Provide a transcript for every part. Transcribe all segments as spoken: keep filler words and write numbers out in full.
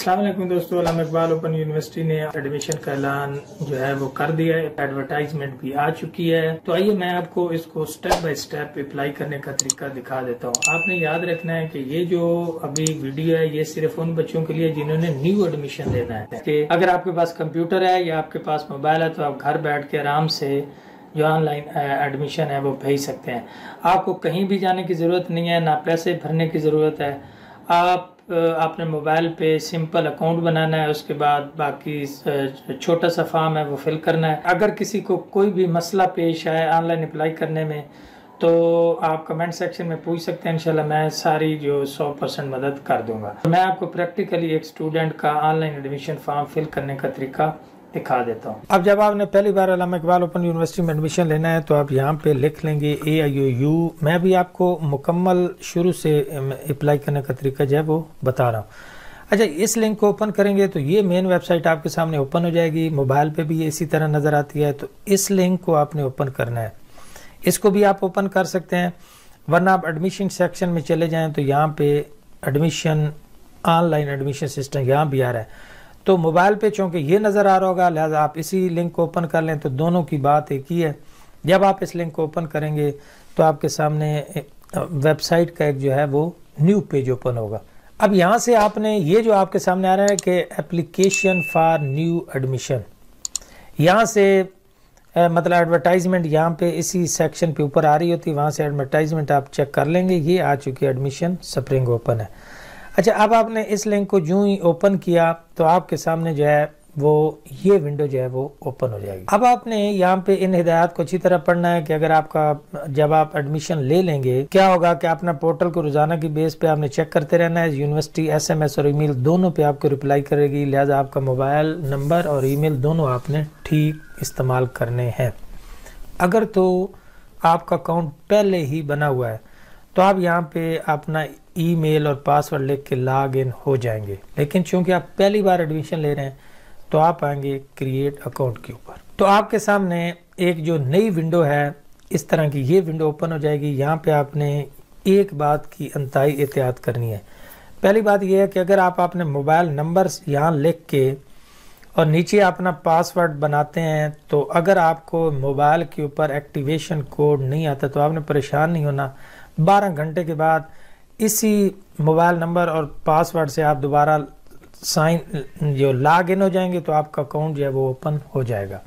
अस्सलाम वालेकुम दोस्तों, अल्लामा इकबाल ओपन यूनिवर्सिटी ने एडमिशन का ऐलान जो है वो कर दिया है, एडवर्टाइजमेंट भी आ चुकी है। तो आइए मैं आपको इसको स्टेप बाय स्टेप अप्लाई करने का तरीका दिखा देता हूँ। आपने याद रखना है कि ये जो अभी वीडियो है ये सिर्फ उन बच्चों के लिए जिन्होंने न्यू एडमिशन लेना है कि अगर आपके पास कंप्यूटर है या आपके पास मोबाइल है तो आप घर बैठ के आराम से जो ऑनलाइन एडमिशन है वो भेज सकते हैं। आपको कहीं भी जाने की ज़रूरत नहीं है, ना पैसे भरने की ज़रूरत है। आप आपने मोबाइल पे सिंपल अकाउंट बनाना है, उसके बाद बाकी छोटा सा फॉर्म है वो फिल करना है। अगर किसी को कोई भी मसला पेश आए ऑनलाइन अप्लाई करने में तो आप कमेंट सेक्शन में पूछ सकते हैं, इंशाल्लाह मैं सारी जो सौ परसेंट मदद कर दूंगा। मैं आपको प्रैक्टिकली एक स्टूडेंट का ऑनलाइन एडमिशन फॉर्म फिल करने का तरीका दिखा देता हूँ। अब जब आपने पहली बार अल्लामा इकबाल ओपन यूनिवर्सिटी में एडमिशन लेना है तो आप यहाँ पे लिख लेंगे ए आई ओ यू। मैं भी आपको मुकम्मल शुरू से अप्लाई करने का तरीका जो है वो बता रहा हूँ। अच्छा, इस लिंक को ओपन करेंगे तो ये मेन वेबसाइट आपके सामने ओपन हो जाएगी। मोबाइल पे भी इसी तरह नज़र आती है। तो इस लिंक को आपने ओपन करना है, इसको भी आप ओपन कर सकते हैं, वरना आप एडमिशन सेक्शन में चले जाएँ तो यहाँ पे एडमिशन ऑनलाइन एडमिशन सिस्टम यहाँ भी आ रहा है। तो मोबाइल पे चूँकि ये नज़र आ रहा होगा लिहाजा आप इसी लिंक को ओपन कर लें, तो दोनों की बात एक ही है। जब आप इस लिंक को ओपन करेंगे तो आपके सामने वेबसाइट का एक जो है वो न्यू पेज ओपन होगा। अब यहाँ से आपने ये जो आपके सामने आ रहा है कि एप्लीकेशन फॉर न्यू एडमिशन, यहाँ से मतलब एडवर्टाइजमेंट यहाँ पे इसी सेक्शन पे ऊपर आ रही होती है, वहाँ से एडवर्टाइजमेंट आप चेक कर लेंगे। ये आ चुकी है, एडमिशन स्प्रिंग ओपन है। अच्छा, अब आपने इस लिंक को यूं ही ओपन किया तो आपके सामने जो है वो ये विंडो जो है वो ओपन हो जाएगी। अब आपने यहाँ पे इन हिदायत को अच्छी तरह पढ़ना है कि अगर आपका जब आप एडमिशन ले लेंगे क्या होगा कि अपना पोर्टल को रोजाना की बेस पे आपने चेक करते रहना है। यूनिवर्सिटी एसएमएस और ईमेल दोनों पे आपको रिप्लाई करेगी, लिहाजा आपका मोबाइल नंबर और ईमेल दोनों आपने ठीक इस्तेमाल करने हैं। अगर तो आपका अकाउंट पहले ही बना हुआ है तो आप यहाँ पे अपना ईमेल और पासवर्ड लिख के लॉग इन हो जाएंगे, लेकिन चूंकि आप पहली बार एडमिशन ले रहे हैं तो आप आएंगे क्रिएट अकाउंट के ऊपर। तो आपके सामने एक जो नई विंडो है इस तरह की ये विंडो ओपन हो जाएगी। यहाँ पे आपने एक बात की अंतहाई एहतियात करनी है। पहली बात यह है कि अगर आप अपने मोबाइल नंबर यहाँ लिख के और नीचे अपना पासवर्ड बनाते हैं तो अगर आपको मोबाइल के ऊपर एक्टिवेशन कोड नहीं आता तो आपने परेशान नहीं होना। बारह घंटे के बाद इसी मोबाइल नंबर और पासवर्ड से आप दोबारा साइन जो लॉग इन हो जाएंगे तो आपका अकाउंट जो है वो ओपन हो जाएगा।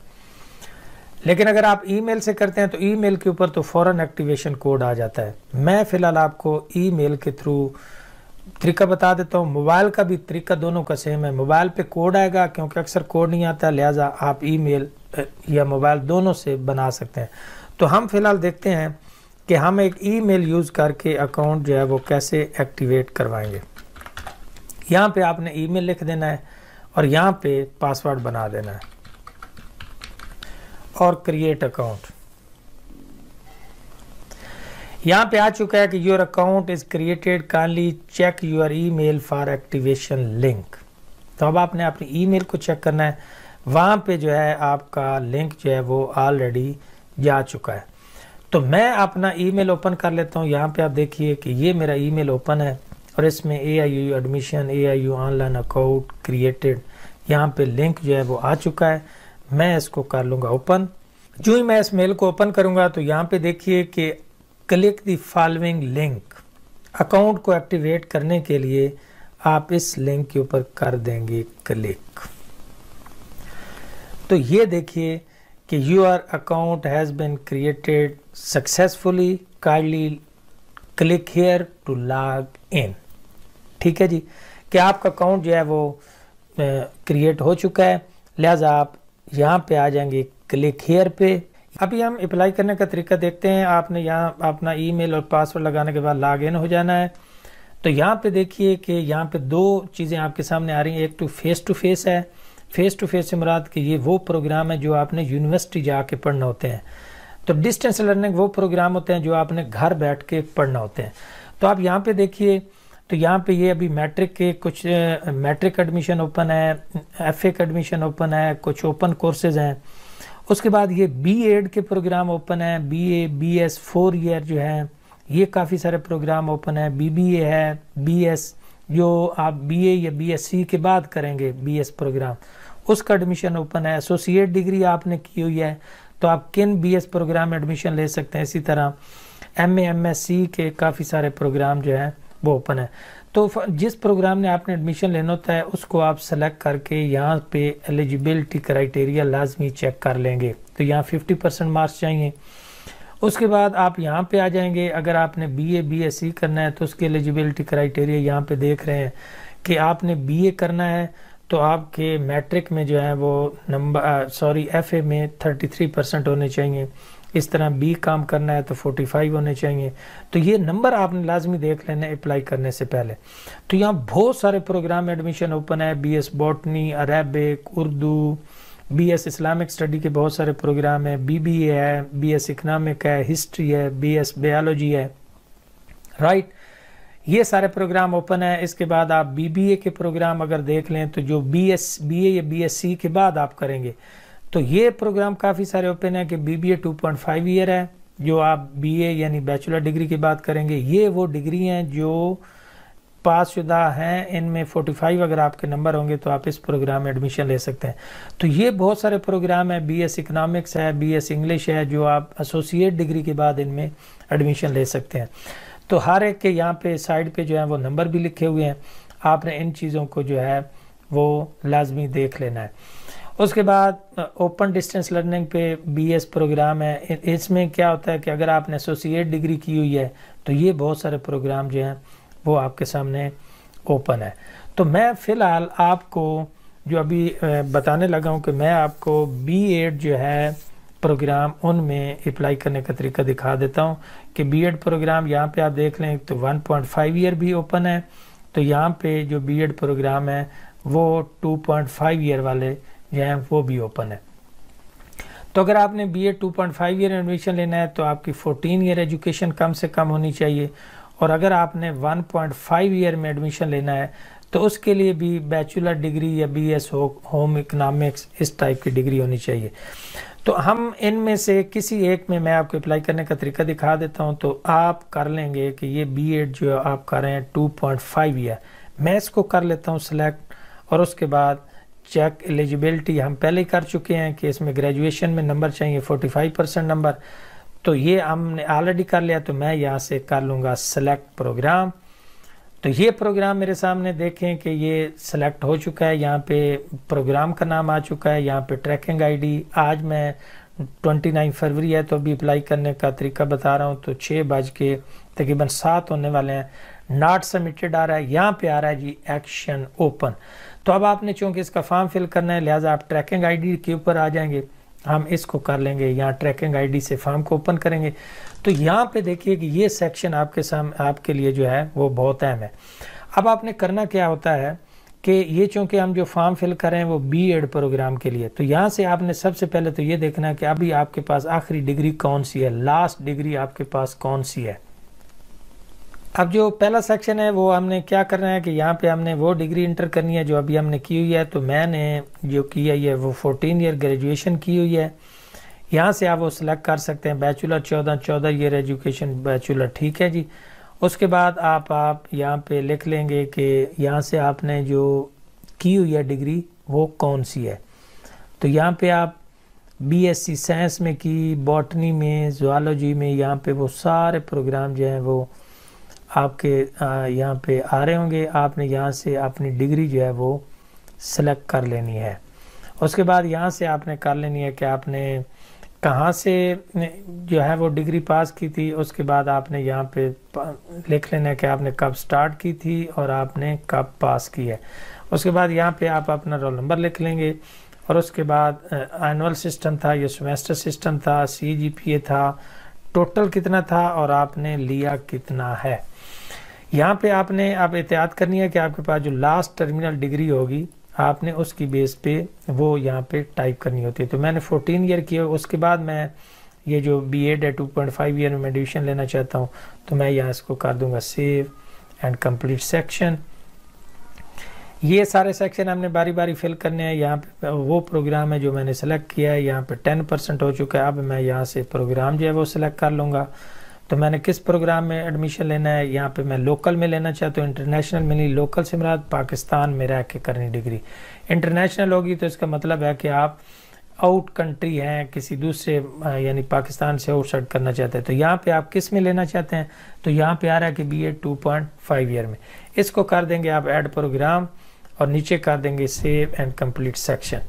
लेकिन अगर आप ईमेल से करते हैं तो ईमेल के ऊपर तो फ़ौरन एक्टिवेशन कोड आ जाता है। मैं फ़िलहाल आपको ईमेल के थ्रू तरीका बता देता हूँ, मोबाइल का भी तरीका दोनों का सेम है। मोबाइल पे कोड आएगा, क्योंकि अक्सर कोड नहीं आता लिहाजा आप ईमेल या मोबाइल दोनों से बना सकते हैं। तो हम फिलहाल देखते हैं कि हम एक ईमेल यूज़ करके अकाउंट जो है वो कैसे एक्टिवेट करवाएंगे। यहाँ पे आपने ईमेल लिख देना है और यहाँ पे पासवर्ड बना देना है और क्रिएट अकाउंट। यहाँ पे आ चुका है कि your account is created, kindly check your email for activation link. तो अब आपने अपनी ईमेल को चेक करना है, वहाँ पे जो है आपका लिंक जो है वो ऑलरेडी जा चुका है। तो मैं अपना ईमेल ओपन कर लेता हूँ। यहाँ पे आप देखिए कि ये मेरा ईमेल ओपन है और इसमें A I U admission A I U online account created, यहाँ पे लिंक जो है वो आ चुका है। मैं इसको कर लूँगा ओपन। जो ही मैं इस मेल को ओपन करूँगा तो यहाँ पे देखिए कि click the following link, account को एक्टिवेट करने के लिए आप इस लिंक के ऊपर कर देंगे क्लिक। तो ये देखिए कि your account has been created successfully, kindly click here to log in. ठीक है जी, कि आपका अकाउंट जो है वो क्रिएट हो चुका है, लिहाजा आप यहाँ पे आ जाएंगे क्लिक हेयर पे। अभी हम अप्लाई करने का तरीका देखते हैं। आपने यहाँ अपना ईमेल और पासवर्ड लगाने के बाद लॉग इन हो जाना है। तो यहाँ पे देखिए कि यहाँ पे दो चीज़ें आपके सामने आ रही हैं, एक तो फेस टू फेस है। फेस टू फेस से मुराद कि ये वो प्रोग्राम है जो आपने यूनिवर्सिटी जाके पढ़ना होते हैं, तो डिस्टेंस लर्निंग वो प्रोग्राम होते हैं जो आपने घर बैठ के पढ़ना होते हैं। तो आप यहाँ पे देखिए, तो यहाँ पे ये अभी मैट्रिक के कुछ मैट्रिक एडमिशन ओपन है, एफ ए का एडमिशन ओपन है, कुछ ओपन कोर्सेज हैं। उसके बाद ये बी एड के प्रोग्राम ओपन है, B A B S four year जो है ये काफ़ी सारे प्रोग्राम ओपन है, बी बी ए है, बी एस जो आप बीए या बीएससी के बाद करेंगे बीएस प्रोग्राम, उसका एडमिशन ओपन है। एसोसिएट डिग्री आपने की हुई है तो आप किन बीएस प्रोग्राम में एडमिशन ले सकते हैं। इसी तरह एमए एमएससी के काफ़ी सारे प्रोग्राम जो हैं वो ओपन है। तो जिस प्रोग्राम में आपने एडमिशन लेना होता है उसको आप सेलेक्ट करके यहाँ पे एलिजिबिलिटी क्राइटेरिया लाजमी चेक कर लेंगे। तो यहाँ फिफ्टी परसेंट मार्क्स चाहिए। उसके बाद आप यहाँ पे आ जाएंगे। अगर आपने बीए बीएससी करना है तो उसके एलिजिबिलिटी क्राइटेरिया यहाँ पे देख रहे हैं कि आपने बीए करना है तो आपके मैट्रिक में जो है वो नंबर सॉरी एफए में तैंतीस परसेंट होने चाहिए। इस तरह बी काम करना है तो पैंतालीस होने चाहिए। तो ये नंबर आपने लाजमी देख लेना है अप्लाई करने से पहले। तो यहाँ बहुत सारे प्रोग्राम एडमिशन ओपन है। B S botany, Arabic, Urdu, B S Islamic study के बहुत सारे प्रोग्राम हैं। बी बी ए है, बी एस इकनॉमिक है, हिस्ट्री है, बी एस बायोलॉजी है, राइट। ये सारे प्रोग्राम ओपन है। इसके बाद आप बी बी ए के प्रोग्राम अगर देख लें तो जो बी एस बी ए या बी एस सी के बाद आप करेंगे तो ये प्रोग्राम काफ़ी सारे ओपन है कि B B A two point five year है जो आप बी ए यानी बैचलर डिग्री की बात करेंगे। ये वो डिग्री हैं जो पासशुदा हैं, इनमें पैंतालीस अगर आपके नंबर होंगे तो आप इस प्रोग्राम में एडमिशन ले सकते हैं। तो ये बहुत सारे प्रोग्राम हैं। बीएस इकनॉमिक्स है, बीएस इंग्लिश है, जो आप एसोसिएट डिग्री के बाद इनमें एडमिशन ले सकते हैं। तो हर एक के यहाँ पे साइड पे जो है वो नंबर भी लिखे हुए हैं। आपने इन चीज़ों को जो है वो लाजमी देख लेना है। उसके बाद ओपन डिस्टेंस लर्निंग पे बीएस प्रोग्राम है। इसमें क्या होता है कि अगर आपने एसोसिएट डिग्री की हुई है तो ये बहुत सारे प्रोग्राम जो हैं वो आपके सामने ओपन है। तो मैं फ़िलहाल आपको जो अभी बताने लगा हूँ कि मैं आपको बी एड जो है प्रोग्राम उनमें अप्लाई करने का तरीका दिखा देता हूँ कि बी एड प्रोग्राम यहाँ पे आप देख लें तो वन पॉइंट फाइव ईयर भी ओपन है। तो यहाँ पे जो बी एड प्रोग्राम है वो टू पॉइंट फाइव ईयर वाले जो हैं वो भी ओपन है। तो अगर आपने B Ed two point five year admission लेना है तो आपकी फोर्टीन ईयर एजुकेशन कम से कम होनी चाहिए। और अगर आपने वन पॉइंट फाइव ईयर में एडमिशन लेना है तो उसके लिए भी बैचलर डिग्री या बीएस हो होम इकनॉमिक्स इस टाइप की डिग्री होनी चाहिए। तो हम इनमें से किसी एक में मैं आपको अप्लाई करने का तरीका दिखा देता हूं। तो आप कर लेंगे कि ये बीएड जो आप कर रहे हैं टू पॉइंट फाइव ईयर, मैं इसको कर लेता हूं सिलेक्ट। और उसके बाद चेक एलिजिबिलिटी हम पहले ही कर चुके हैं कि इसमें ग्रेजुएशन में नंबर चाहिए पैंतालीस परसेंट नंबर, तो ये हमने ऑलरेडी कर लिया। तो मैं यहाँ से कर लूँगा सेलेक्ट प्रोग्राम। तो ये प्रोग्राम मेरे सामने देखें कि ये सेलेक्ट हो चुका है। यहाँ पे प्रोग्राम का नाम आ चुका है, यहाँ पे ट्रैकिंग आईडी। आज मैं उनतीस फरवरी है तो अभी अप्लाई करने का तरीका बता रहा हूँ। तो छः बज के तकरीबन सात होने वाले हैं। नॉट सबमिटेड आ रहा है, यहाँ पे आ रहा है जी एक्शन ओपन। तो अब आपने चूँकि इसका फॉर्म फिल करना है लिहाजा आप ट्रैकिंग आईडी के ऊपर आ जाएंगे। हम इसको कर लेंगे, यहाँ ट्रैकिंग आईडी से फॉर्म को ओपन करेंगे। तो यहाँ पे देखिए कि ये सेक्शन आपके सामने आपके लिए जो है वो बहुत अहम है। अब आपने करना क्या होता है कि ये चूँकि हम जो फॉर्म फिल कर रहे हैं वो बी एड प्रोग्राम के लिए, तो यहाँ से आपने सबसे पहले तो ये देखना है कि अभी आपके पास आखिरी डिग्री कौन सी है, लास्ट डिग्री आपके पास कौन सी है। अब जो पहला सेक्शन है वो हमने क्या करना है कि यहाँ पे हमने वो डिग्री इंटर करनी है जो अभी हमने की हुई है। तो मैंने जो किया है वो फोर्टीन ईयर ग्रेजुएशन की हुई है। यहाँ से आप वो सिलेक्ट कर सकते हैं। बैचलर चौदह चौदह ईयर एजुकेशन बैचलर, ठीक है जी। उसके बाद आप आप यहाँ पे लिख लेंगे कि यहाँ से आपने जो की हुई है डिग्री वो कौन सी है। तो यहाँ पर आप बी एस सी साइंस में की, बॉटनी में, जूलॉजी में, यहाँ पर वो सारे प्रोग्राम जो हैं वो आपके यहाँ पे आ रहे होंगे। आपने यहाँ से अपनी डिग्री जो है वो सेलेक्ट कर लेनी है। उसके बाद यहाँ से आपने कर लेनी है कि आपने कहाँ से जो है वो डिग्री पास की थी। उसके बाद आपने यहाँ पे लिख लेना है कि आपने कब स्टार्ट की थी और आपने कब पास की है। उसके बाद यहाँ पे आप अपना रोल नंबर लिख लेंगे। और उसके बाद एनुअल सिस्टम था, ये सेमेस्टर सिस्टम था, सी जी पी ए था, टोटल कितना था और आपने लिया कितना है। यहाँ पे आपने आप एहतियात करनी है कि आपके पास जो लास्ट टर्मिनल डिग्री होगी आपने उसकी बेस पे वो यहाँ पे टाइप करनी होती है। तो मैंने फोर्टीन ईयर किया। उसके बाद मैं ये जो बी एड है टू पॉइंट फाइव ईयर में एडमिशन लेना चाहता हूँ तो मैं यहाँ इसको कर दूँगा सेव एंड कंप्लीट सेक्शन। ये सारे सेक्शन हमने बारी बारी फिल करने हैं। यहाँ पे वो प्रोग्राम है जो मैंने सेलेक्ट किया है, यहाँ पे टेन परसेंट हो चुका है। अब मैं यहाँ से प्रोग्राम जो है वो सिलेक्ट कर लूँगा। तो मैंने किस प्रोग्राम में एडमिशन लेना है, यहाँ पे मैं लोकल में लेना चाहता हूँ इंटरनेशनल में नहीं, लोकल से मुराद पाकिस्तान में रह के करनी डिग्री। इंटरनेशनल होगी तो इसका मतलब है कि आप आउट कंट्री हैं, किसी दूसरे यानी पाकिस्तान से आउटसाइड करना चाहते हैं। तो यहाँ पे आप किस में लेना चाहते हैं, तो यहाँ पे आ रहा है कि B Ed two point five year में। इसको कर देंगे आप ऐड प्रोग्राम और नीचे कर देंगे सेव एंड कंप्लीट सेक्शन।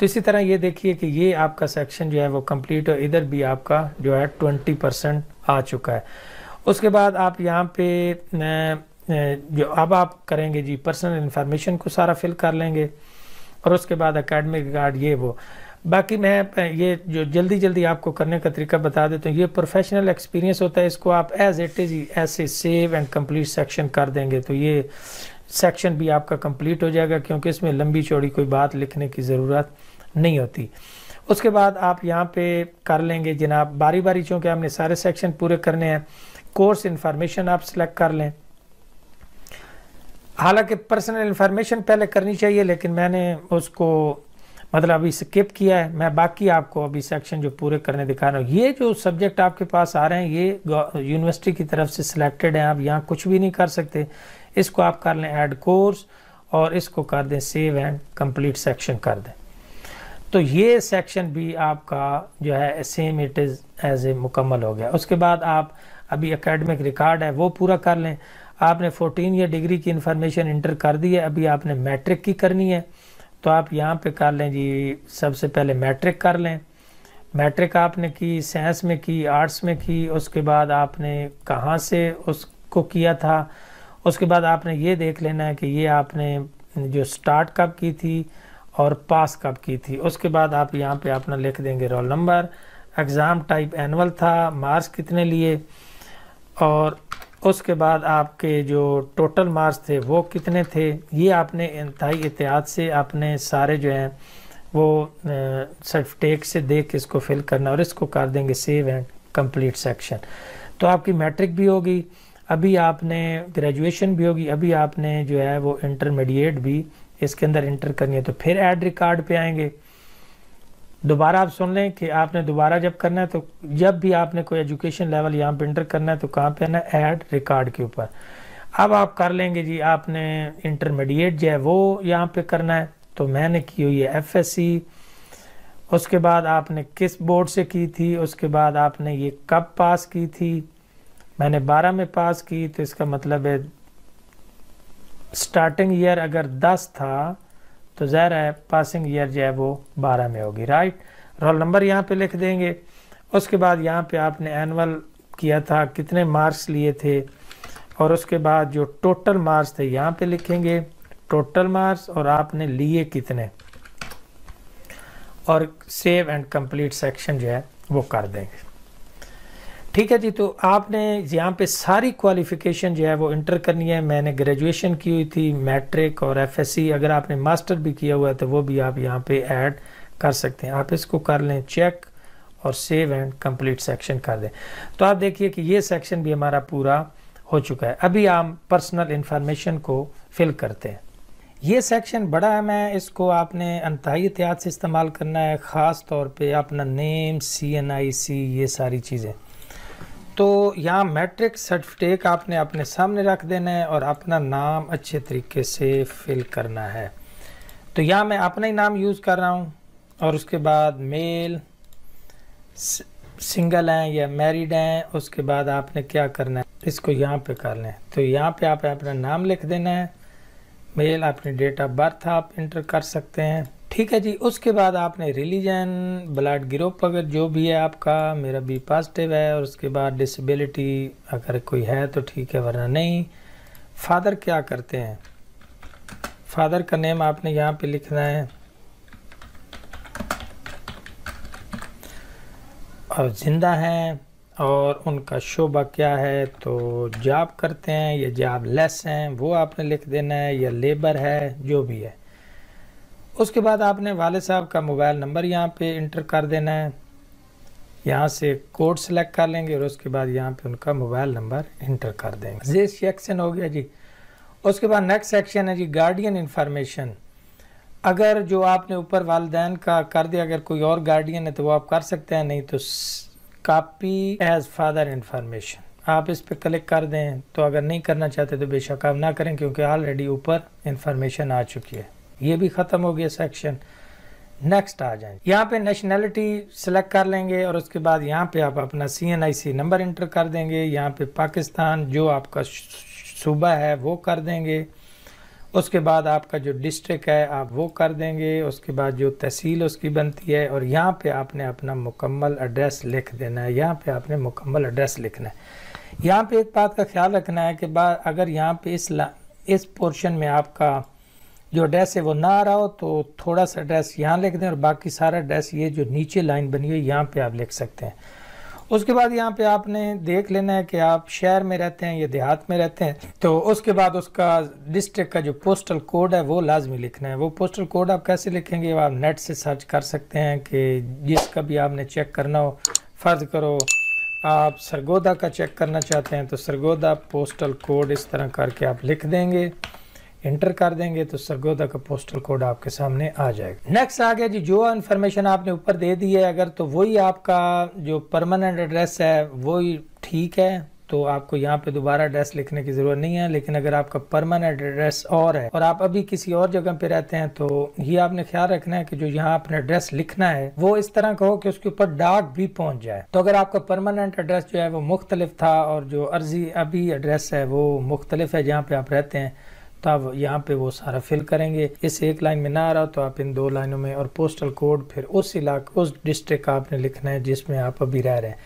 तो इसी तरह ये देखिए कि ये आपका सेक्शन जो है वो कंप्लीट, और इधर भी आपका जो है ट्वेंटी परसेंट आ चुका है। उसके बाद आप यहाँ पे जो अब आप करेंगे जी पर्सनल इन्फॉर्मेशन को सारा फिल कर लेंगे, और उसके बाद एकेडमिक रिकॉर्ड ये वो। बाकी मैं ये जो जल्दी जल्दी आपको करने का तरीका बता देता हूँ, ये प्रोफेशनल एक्सपीरियंस होता है, इसको आप एज इट इज ऐसे सेव एंड कंप्लीट सेक्शन कर देंगे तो ये सेक्शन भी आपका कंप्लीट हो जाएगा, क्योंकि इसमें लंबी चौड़ी कोई बात लिखने की ज़रूरत नहीं होती। उसके बाद आप यहाँ पे कर लेंगे जनाब बारी बारी, चूँकि आपने सारे सेक्शन पूरे करने हैं। कोर्स इन्फॉर्मेशन आप सिलेक्ट कर लें, हालांकि पर्सनल इन्फॉर्मेशन पहले करनी चाहिए लेकिन मैंने उसको मतलब अभी स्किप किया है। मैं बाकी आपको अभी सेक्शन जो पूरे करने दिखा रहा हूँ, ये जो सब्जेक्ट आपके पास आ रहे हैं ये यूनिवर्सिटी की तरफ से सिलेक्टेड हैं, आप यहाँ कुछ भी नहीं कर सकते। इसको आप कर लें ऐड कोर्स और इसको कर दें सेव एंड कंप्लीट सेक्शन कर दें, तो ये सेक्शन भी आपका जो है same it is as a मुकम्मल हो गया। उसके बाद आप अभी एकेडमिक रिकॉर्ड है वो पूरा कर लें। आपने चौदह या डिग्री की इन्फॉर्मेशन इंटर कर दी है, अभी आपने मैट्रिक की करनी है, तो आप यहाँ पे कर लें जी, सबसे पहले मैट्रिक कर लें। मैट्रिक आपने की साइंस में की, आर्ट्स में की, उसके बाद आपने कहाँ से उसको किया था, उसके बाद आपने ये देख लेना है कि ये आपने जो स्टार्ट कब की थी और पास कब की थी। उसके बाद आप यहाँ पे अपना लिख देंगे roll number, exam type annual था, मार्क्स कितने लिए, और उसके बाद आपके जो टोटल मार्क्स थे वो कितने थे। ये आपने इंतहाई एहतियात से आपने सारे जो हैं वो सिर्फ टेक से देख के इसको फिल करना, और इसको कर देंगे सेव एंड कंप्लीट सेक्शन। तो आपकी मैट्रिक भी होगी, अभी आपने ग्रेजुएशन भी होगी, अभी आपने जो है वो इंटरमीडिएट भी इसके अंदर इंटर करनी है। तो फिर ऐड रिकॉर्ड पे आएंगे, दोबारा आप सुन लें कि आपने दोबारा जब करना है तो जब भी आपने कोई एजुकेशन लेवल यहाँ पे इंटर करना है तो कहाँ पे आना है, ऐड रिकॉर्ड के ऊपर। अब आप कर लेंगे जी, आपने इंटरमीडिएट जो है वो यहाँ पे करना है, तो मैंने की हुई है एफ एस सी, उसके बाद आपने किस बोर्ड से की थी, उसके बाद आपने ये कब पास की थी, मैंने बारह में पास की, तो इसका मतलब है स्टार्टिंग ईयर अगर दस था तो ज़ाहिर है पासिंग ईयर जो है वो बारह में होगी, राइट। रोल नंबर यहाँ पे लिख देंगे, उसके बाद यहाँ पे आपने एनुअल किया था, कितने मार्क्स लिए थे, और उसके बाद जो टोटल मार्क्स थे यहाँ पे लिखेंगे टोटल मार्क्स, और आपने लिए कितने, और सेव एंड कंप्लीट सेक्शन जो है वो कर देंगे। ठीक है जी, तो आपने यहाँ पे सारी क्वालिफ़िकेशन जो है वो इंटर करनी है। मैंने ग्रेजुएशन की हुई थी, मैट्रिक और एफ एस सी, अगर आपने मास्टर भी किया हुआ है तो वो भी आप यहाँ पे ऐड कर सकते हैं। आप इसको कर लें चेक और सेव एंड कंप्लीट सेक्शन कर दें, तो आप देखिए कि ये सेक्शन भी हमारा पूरा हो चुका है। अभी आप पर्सनल इन्फॉर्मेशन को फिल करते हैं। ये सेक्शन बड़ा है, मैं इसको आपने इंतहाई एहतियात से इस्तेमाल करना है, ख़ास तौर पर अपना नेम, सी एन आई सी, ये सारी चीज़ें। तो यहाँ मैट्रिक सर्टिफिकेट आपने अपने सामने रख देना है और अपना नाम अच्छे तरीके से फिल करना है। तो यहाँ मैं अपना ही नाम यूज़ कर रहा हूँ, और उसके बाद मेल, सिंगल हैं या मैरिड हैं। उसके बाद आपने क्या करना है, इसको यहाँ पे कर लें, तो यहाँ पे आप अपना नाम लिख देना है, मेल, अपनी डेट ऑफ बर्थ आप इंटर कर सकते हैं। ठीक है जी, उसके बाद आपने रिलीजन, ब्लड ग्रुप अगर जो भी है आपका, मेरा बी पॉजिटिव है, और उसके बाद डिसेबिलिटी अगर कोई है तो ठीक है वरना नहीं। फादर क्या करते हैं, फादर का नेम आपने यहाँ पे लिखना है, और जिंदा हैं, और उनका शोबा क्या है, तो जॉब करते हैं या जॉब लेस हैं वो आपने लिख देना है, या लेबर है, जो भी है। उसके बाद आपने वाले साहब का मोबाइल नंबर यहाँ पे इंटर कर देना है, यहाँ से कोड सेलेक्ट कर लेंगे, और उसके बाद यहाँ पे उनका मोबाइल नंबर इंटर कर देंगे। ये सेक्शन हो गया जी। उसके बाद नेक्स्ट सेक्शन है जी गार्डियन इन्फॉर्मेशन। अगर जो आपने ऊपर वालदैन का कर दिया, अगर कोई और गार्डियन है तो वो आप कर सकते हैं, नहीं तो कापी एज फादर इंफॉर्मेशन, आप इस पर क्लिक कर दें। तो अगर नहीं करना चाहते तो बेशक आप ना करें, क्योंकि ऑलरेडी ऊपर इंफॉर्मेशन आ चुकी है। ये भी ख़त्म हो गया सेक्शन। नेक्स्ट आ जाएं, यहाँ पे नेशनलिटी सिलेक्ट कर लेंगे और उसके बाद यहाँ पे आप अपना C N I C number enter कर देंगे। यहाँ पे पाकिस्तान जो आपका सूबा है वो कर देंगे। उसके बाद आपका जो डिस्ट्रिक्ट है आप वो कर देंगे। उसके बाद जो तहसील उसकी बनती है, और यहाँ पे आपने अपना मुकम्मल एड्रेस लिख देना है। यहाँ पे आपने मुकम्मल एड्रेस लिखना है। यहाँ पे एक बात का ख्याल रखना है कि बाद अगर यहाँ पे इस इस पोर्शन में आपका जो एड्रेस है वो ना आ रहा हो तो थोड़ा सा एड्रेस यहाँ लिख दें और बाकी सारा एड्रेस ये जो नीचे लाइन बनी हुई यहाँ पर आप लिख सकते हैं। उसके बाद यहाँ पे आपने देख लेना है कि आप शहर में रहते हैं या देहात में रहते हैं। तो उसके बाद उसका डिस्ट्रिक्ट का जो पोस्टल कोड है वो लाजमी लिखना है। वो पोस्टल कोड आप कैसे लिखेंगे, आप नेट से सर्च कर सकते हैं कि जिसका भी आपने चेक करना हो। फ़र्ज़ करो आप सरगोदा का चेक करना चाहते हैं तो सरगोदा पोस्टल कोड इस तरह करके आप लिख देंगे, इंटर कर देंगे तो सरगोदा का पोस्टल कोड आपके सामने आ जाएगा। नेक्स्ट आ गया जी, जो इन्फॉर्मेशन आपने ऊपर दे दी है अगर तो वही आपका जो परमानेंट एड्रेस है वही ठीक है, तो आपको यहाँ पे दोबारा एड्रेस लिखने की ज़रूरत नहीं है। लेकिन अगर आपका परमानेंट एड्रेस और है और आप अभी किसी और जगह पे रहते हैं तो ये आपने ख्याल रखना है कि जो यहाँ आपने एड्रेस लिखना है वो इस तरह का हो कि उसके ऊपर डाक भी पहुँच जाए। तो अगर आपका परमानेंट एड्रेस जो है वो मुख्तलिफ था और जो अर्जी अभी एड्रेस है वो मुख्तलिफ है जहाँ पर आप रहते हैं, तब यहाँ पे वो सारा फिल करेंगे। इस एक लाइन में ना आ रहा हो तो आप इन दो लाइनों में, और पोस्टल कोड फिर उस इलाके उस डिस्ट्रिक्ट का आपने लिखना है जिसमें आप अभी रह रहे हैं।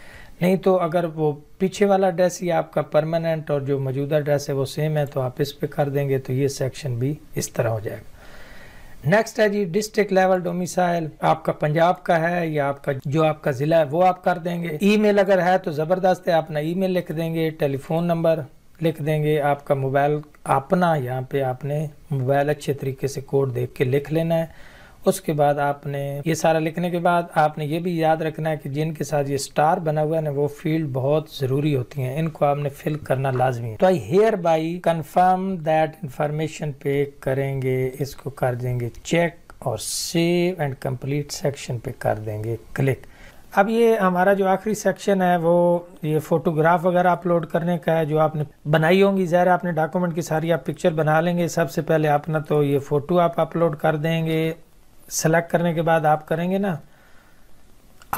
नहीं तो अगर वो पीछे वाला एड्रेस ही आपका परमानेंट और जो मौजूदा एड्रेस है वो सेम है तो आप इस पे कर देंगे तो ये सेक्शन भी इस तरह हो जाएगा। नेक्स्ट है जी डिस्ट्रिक्ट लेवल डोमिसाइल, आपका पंजाब का है या आपका जो आपका ज़िला है वो आप कर देंगे। ईमेल अगर है तो ज़बरदस्त है, अपना ईमेल लिख देंगे, टेलीफोन नंबर लिख देंगे, आपका मोबाइल अपना यहाँ पे आपने मोबाइल अच्छे तरीके से कोड देख के लिख लेना है। उसके बाद आपने ये सारा लिखने के बाद आपने ये भी याद रखना है कि जिनके साथ ये स्टार बना हुआ है ना वो फील्ड बहुत ज़रूरी होती हैं, इनको आपने फिल करना लाजमी है। तो I hereby confirm that information पे करेंगे, इसको कर देंगे चेक और सेव एंड कम्प्लीट सेक्शन पे कर देंगे क्लिक। अब ये हमारा जो आखिरी सेक्शन है वो ये फ़ोटोग्राफ वगैरह अपलोड करने का है जो आपने बनाई होंगी। ज़ाहिर आपने डॉक्यूमेंट की सारी आप पिक्चर बना लेंगे। सबसे पहले अपना तो ये फ़ोटो आप अपलोड कर देंगे। सेलेक्ट करने के बाद आप करेंगे ना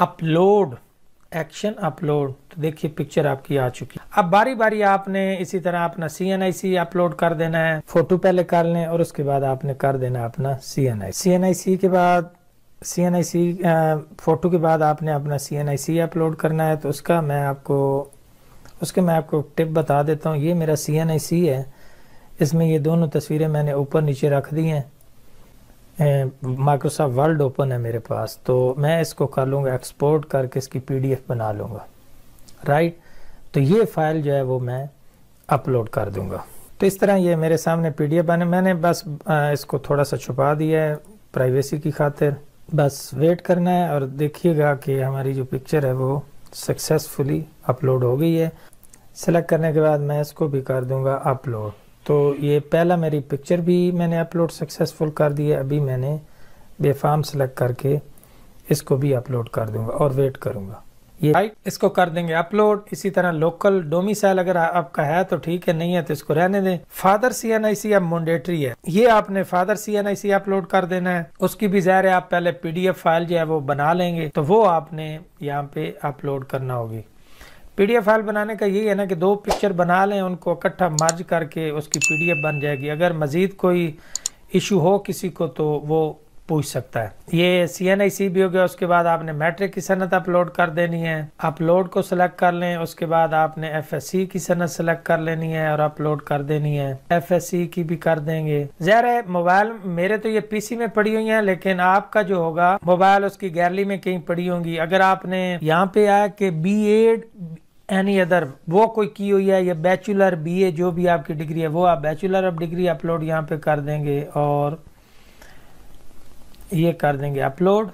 अपलोड, एक्शन अपलोड, तो देखिए पिक्चर आपकी आ चुकी है। अब बारी बारी आपने इसी तरह अपना C N I C upload कर देना है। फ़ोटो पहले कर लें और उसके बाद आपने कर देना अपना C N I C N I सी के बाद सी एन आई सी फ़ोटो के बाद आपने अपना C N I C upload करना है। तो उसका मैं आपको उसके मैं आपको टिप बता देता हूँ। ये मेरा सी एन आई सी है, इसमें ये दोनों तस्वीरें मैंने ऊपर नीचे रख दी हैं। माइक्रोसॉफ्ट वर्ल्ड ओपन है मेरे पास, तो मैं इसको कर लूँगा एक्सपोर्ट करके इसकी पी डी एफ बना लूँगा। राइट, तो ये फ़ाइल जो है वो मैं अपलोड कर दूँगा। तो इस तरह ये मेरे सामने पी डी एफ बने। मैंने बस इसको थोड़ा सा छुपा दिया है प्राइवेसी की खातिर। बस वेट करना है और देखिएगा कि हमारी जो पिक्चर है वो सक्सेसफुली अपलोड हो गई है। सेलेक्ट करने के बाद मैं इसको भी कर दूंगा अपलोड। तो ये पहला मेरी पिक्चर भी मैंने अपलोड सक्सेसफुल कर दी है। अभी मैंने बेफाम सेलेक्ट करके इसको भी अपलोड कर दूंगा और वेट करूंगा। ये राइट, इसको कर देंगे अपलोड। इसी तरह लोकल डोमिसाइल अगर आपका है तो ठीक है, नहीं है तो इसको रहने दें। फादर सी एन आई सी अब मैंडेटरी है, ये आपने father C N I C upload कर देना है। उसकी भी ज़ाहिर है आप पहले पीडीएफ फाइल जो है वो बना लेंगे, तो वो आपने यहाँ पे अपलोड करना होगी। पीडीएफ फाइल बनाने का यही है ना कि दो पिक्चर बना लें, उनको इकट्ठा मर्ज करके उसकी पीडीएफ बन जाएगी। अगर मजीद कोई इशू हो किसी को तो वो पूछ सकता है। ये सी एन आई सी भी हो गया। उसके बाद आपने मैट्रिक की सनत अपलोड कर देनी है, अपलोड को सिलेक्ट कर लें। उसके बाद आपने एफ एस सी की सनत सेलेक्ट कर लेनी है और अपलोड कर देनी है। एफ एस सी की भी कर देंगे। ज़ाहिर है मोबाइल मेरे तो ये पीसी में पड़ी हुई है, लेकिन आपका जो होगा मोबाइल उसकी गैलरी में कहीं पड़ी होंगी। अगर आपने यहाँ पे आया कि बी एड एनी अदर वो कोई की हुई है या बैचलर बी ए जो भी आपकी डिग्री है वो आप बैचलर ऑफ डिग्री अपलोड यहाँ पे कर देंगे और ये कर देंगे अपलोड।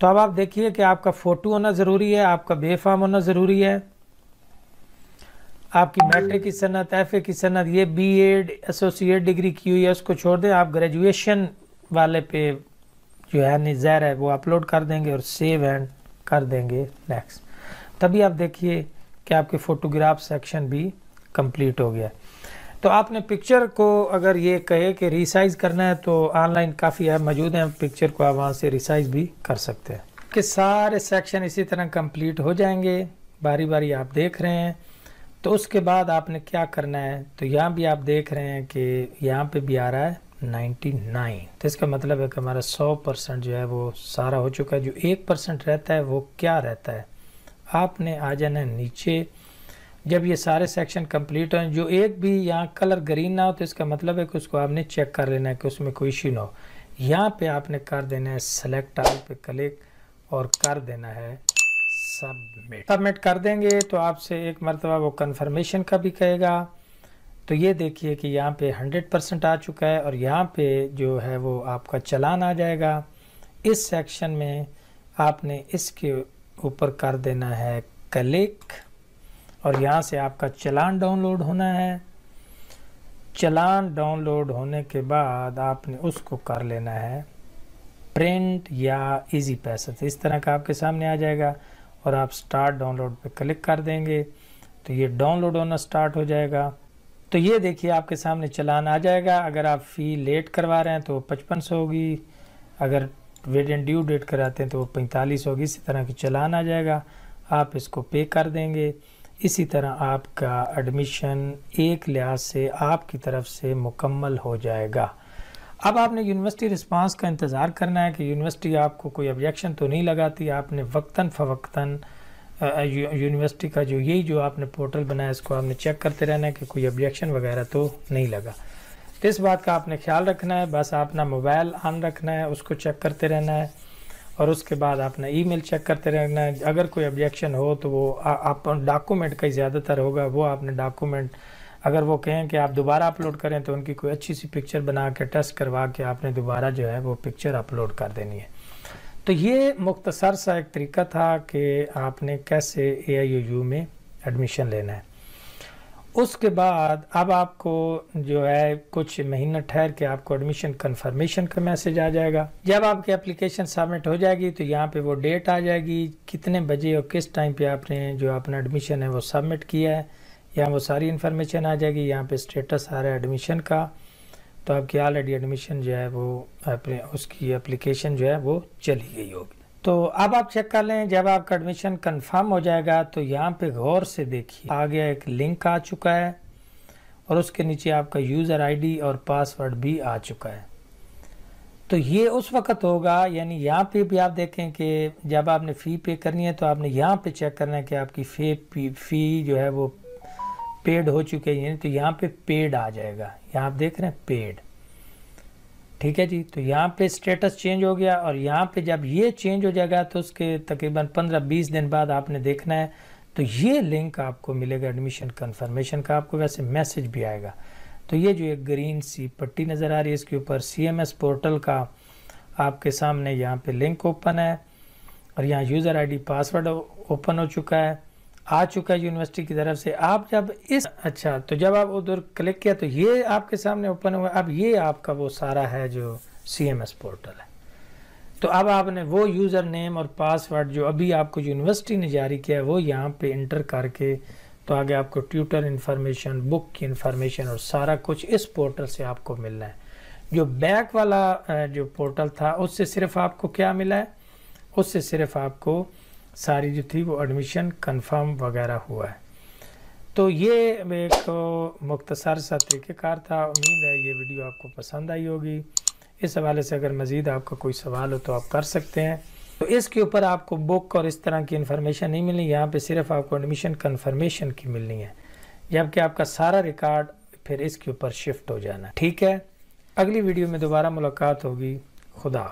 तो अब आप देखिए कि आपका फ़ोटो होना ज़रूरी है, आपका बेफाम होना ज़रूरी है, आपकी मैट्रिक की सनत, एफ ए की सनत, ये बी एड एसोसिएट डिग्री की हुई है उसको छोड़ दें। आप ग्रेजुएशन वाले पे जो है निज़ार है वो अपलोड कर देंगे और सेव एंड कर देंगे नेक्स्ट। तभी आप देखिए कि आपके फ़ोटोग्राफ सेक्शन भी कंप्लीट हो गया। तो आपने पिक्चर को अगर ये कहे कि रिसाइज़ करना है तो ऑनलाइन काफ़ी ऐप मौजूद हैं, पिक्चर को आप वहाँ से रिसाइज़ भी कर सकते हैं। कि सारे सेक्शन इसी तरह कंप्लीट हो जाएंगे, बारी बारी आप देख रहे हैं। तो उसके बाद आपने क्या करना है, तो यहाँ भी आप देख रहे हैं कि यहाँ पे भी आ रहा है नाइन्टी नाइन। तो इसका मतलब है कि हमारा सौ परसेंट जो है वो सारा हो चुका है। जो एक परसेंट रहता है वो क्या रहता है, आपने आ जाना है नीचे। जब ये सारे सेक्शन कंप्लीट हों, जो एक भी यहाँ कलर ग्रीन ना हो, तो इसका मतलब है कि उसको आपने चेक कर लेना है कि उसमें कोई इशू ना हो। यहाँ पे आपने कर देना है सेलेक्ट ऑल पे क्लिक और कर देना है सबमिट। सबमिट कर देंगे तो आपसे एक मरतबा वो कंफर्मेशन का भी कहेगा। तो ये देखिए कि यहाँ पे हंड्रेड परसेंट आ चुका है और यहाँ पे जो है वो आपका चालान आ जाएगा। इस सेक्शन में आपने इसके ऊपर कर देना है क्लिक और यहाँ से आपका चालान डाउनलोड होना है। चालान डाउनलोड होने के बाद आपने उसको कर लेना है प्रिंट या इजी पैसा, इस तरह का आपके सामने आ जाएगा और आप स्टार्ट डाउनलोड पे क्लिक कर देंगे तो ये डाउनलोड होना स्टार्ट हो जाएगा। तो ये देखिए आपके सामने चालान आ जाएगा। अगर आप फ़ी लेट करवा रहे हैं तो पचपन सौ होगी, अगर वेट एंड ड्यू डेट कराते हैं तो वो पैंतालीस होगी। इसी तरह की चालान आ जाएगा, आप इसको पे कर देंगे। इसी तरह आपका एडमिशन एक लिहाज से आपकी तरफ से मुकम्मल हो जाएगा। अब आपने यूनिवर्सिटी रिस्पांस का इंतज़ार करना है कि यूनिवर्सिटी आपको कोई ऑब्जेक्शन तो नहीं लगाती। आपने वक्तन फ़वक्तन यूनिवर्सिटी का जो यही जो आपने पोर्टल बनाया इसको आपने चेक करते रहना है कि कोई ऑब्जेक्शन वगैरह तो नहीं लगा। तो इस बात का आपने ख्याल रखना है, बस अपना मोबाइल ऑन रखना है, उसको चेक करते रहना है और उसके बाद आपने ईमेल चेक करते रहना है। अगर कोई ऑब्जेक्शन हो तो वो आप डॉक्यूमेंट का ही ज़्यादातर होगा, वो आपने डॉक्यूमेंट अगर वो कहें कि आप दोबारा अपलोड करें तो उनकी कोई अच्छी सी पिक्चर बना के टेस्ट करवा के आपने दोबारा जो है वो पिक्चर अपलोड कर देनी है। तो ये मुख्तसर सा एक तरीका था कि आपने कैसे ए आई यू में एडमिशन लेना है। उसके बाद अब आपको जो है कुछ महीना ठहर के आपको एडमिशन कंफर्मेशन का मैसेज आ जाएगा। जब आपकी एप्लीकेशन सबमिट हो जाएगी तो यहाँ पे वो डेट आ जाएगी, कितने बजे और किस टाइम पे आपने जो अपना एडमिशन है वो सबमिट किया है, यहाँ वो सारी इन्फॉर्मेशन आ जाएगी। यहाँ पे स्टेटस आ रहा है एडमिशन का, तो आपकी ऑलरेडी एडमिशन जो है वो उसकी एप्लीकेशन जो है वो चली गई होगी। तो अब आप चेक कर लें, जब आपका एडमिशन कंफर्म हो जाएगा तो यहाँ पे गौर से देखिए आगे एक लिंक आ चुका है और उसके नीचे आपका यूज़र आईडी और पासवर्ड भी आ चुका है। तो ये उस वक्त होगा, यानी यहाँ पे भी आप देखें कि जब आपने फ़ी पे करनी है तो आपने यहाँ पे चेक करना है कि आपकी फी फ़ी जो है वो पेड हो चुकी है। तो यहाँ पे पेड आ जाएगा, यहाँ आप देख रहे हैं पेड, ठीक है जी। तो यहाँ पे स्टेटस चेंज हो गया और यहाँ पे जब ये चेंज हो जाएगा तो उसके तकरीबन पंद्रह बीस दिन बाद आपने देखना है तो ये लिंक आपको मिलेगा एडमिशन कंफर्मेशन का, आपको वैसे मैसेज भी आएगा। तो ये जो एक ग्रीन सी पट्टी नज़र आ रही है इसके ऊपर सीएमएस पोर्टल का आपके सामने यहाँ पे लिंक ओपन है और यहाँ user I D password open हो चुका है, आ चुका है यूनिवर्सिटी की तरफ से। आप जब इस अच्छा तो जब आप उधर क्लिक किया तो ये आपके सामने ओपन हुआ। अब ये आपका वो सारा है जो सीएमएस पोर्टल है। तो अब आपने वो यूज़र नेम और पासवर्ड जो अभी आपको यूनिवर्सिटी ने जारी किया है वो यहाँ पे इंटर करके तो आगे आपको ट्यूटर इन्फॉर्मेशन, बुक की इन्फॉर्मेशन और सारा कुछ इस पोर्टल से आपको मिलना है। जो बैक वाला जो पोर्टल था उससे सिर्फ आपको क्या मिला है, उससे सिर्फ आपको सारी जो थी वो एडमिशन कंफर्म वगैरह हुआ है। तो ये एक मुख्तसर सा तरीक़ेकार था। उम्मीद है ये वीडियो आपको पसंद आई होगी। इस हवाले से अगर मज़ीद आपका कोई सवाल हो तो आप कर सकते हैं। तो इसके ऊपर आपको बुक और इस तरह की इन्फॉर्मेशन नहीं मिलनी, यहाँ पे सिर्फ आपको एडमिशन कंफर्मेशन की मिलनी है, जबकि आपका सारा रिकॉर्ड फिर इसके ऊपर शिफ्ट हो जाना, ठीक है। अगली वीडियो में दोबारा मुलाकात होगी। खुदा हाफ़िज़।